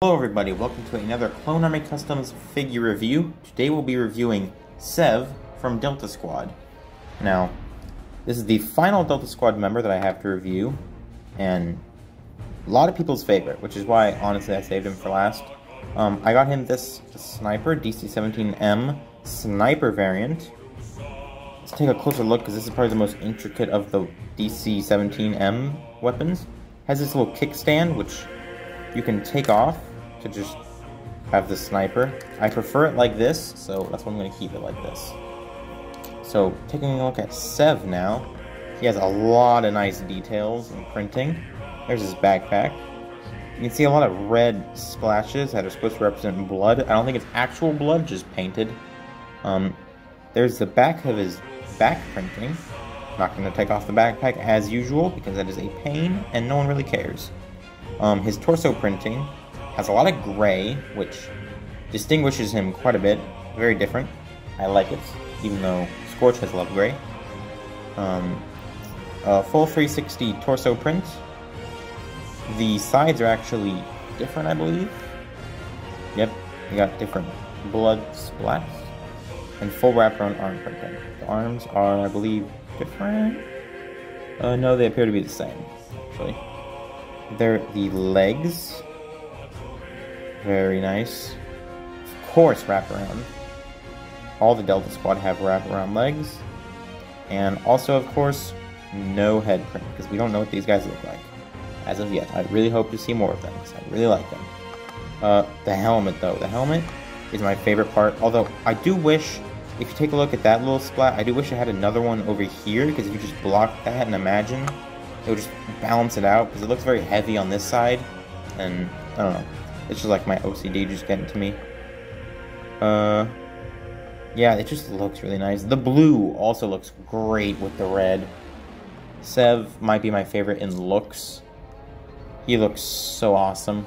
Hello everybody, welcome to another Clone Army Customs figure review. Today we'll be reviewing Sev from Delta Squad. Now, this is the final Delta Squad member that I have to review, and a lot of people's favorite, which is why, honestly, I saved him for last. I got him this sniper, DC-17M sniper variant. Let's take a closer look, because this is probably the most intricate of the DC-17M weapons. Has this little kickstand, which you can take off to just have the sniper. I prefer it like this, so that's why I'm going to keep it like this. So, taking a look at Sev now, he has a lot of nice details and printing. There's his backpack. You can see a lot of red splashes that are supposed to represent blood. I don't think it's actual blood, just painted. There's the back of his back printing. Not going to take off the backpack as usual, because that is a pain and no one really cares. His torso printing has a lot of gray, which distinguishes him quite a bit. Very different. I like it, even though Scorch has a lot of gray. A full 360 torso print. The sides are actually different, I believe. Yep, we got different blood splats. And full wraparound arm printing. The arms are, I believe, different? No, they appear to be the same, actually. They're the legs. Very nice. Of course, wraparound. All the Delta Squad have wraparound legs. And also, of course, no head print, because we don't know what these guys look like as of yet. I really hope to see more of them, because I really like them. The helmet, though. The helmet is my favorite part. Although, I do wish, if you take a look at that little splat, I do wish I had another one over here, because if you just block that and imagine, it would just balance it out, because it looks very heavy on this side, and I don't know, it's just like my OCD just getting to me. Yeah, it just looks really nice. The blue also looks great with the red. Sev might be my favorite in looks. He looks so awesome.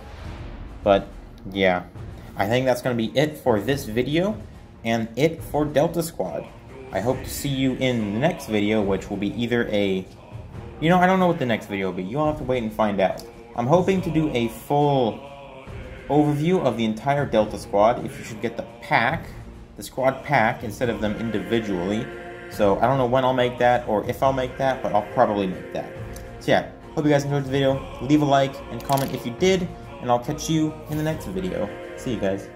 But yeah, I think that's going to be it for this video, and it for Delta Squad. I hope to see you in the next video, which will be either a... You know, I don't know what the next video will be. You'll have to wait and find out. I'm hoping to do a full overview of the entire Delta Squad, if you should get the pack, the squad pack, instead of them individually. So I don't know when I'll make that or if I'll make that, but I'll probably make that. So yeah, hope you guys enjoyed the video. Leave a like and comment if you did, and I'll catch you in the next video. See you guys.